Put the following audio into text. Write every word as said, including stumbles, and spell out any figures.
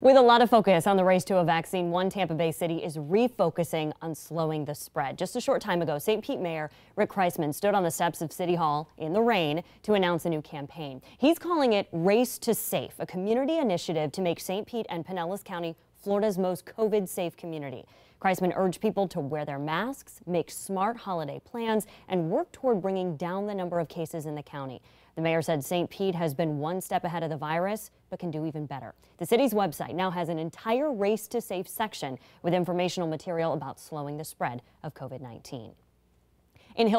With a lot of focus on the race to a vaccine, one Tampa Bay city is refocusing on slowing the spread. Just a short time ago, Saint Pete Mayor Rick Kriseman stood on the steps of City Hall in the rain to announce a new campaign. He's calling it Race to Safe, a community initiative to make Saint Pete and Pinellas County Florida's most COVID-safe community. Kriseman urged people to wear their masks, make smart holiday plans, and work toward bringing down the number of cases in the county. The mayor said Saint Pete has been one step ahead of the virus, but can do even better. The city's website now has an entire Race to Safe section with informational material about slowing the spread of COVID nineteen. In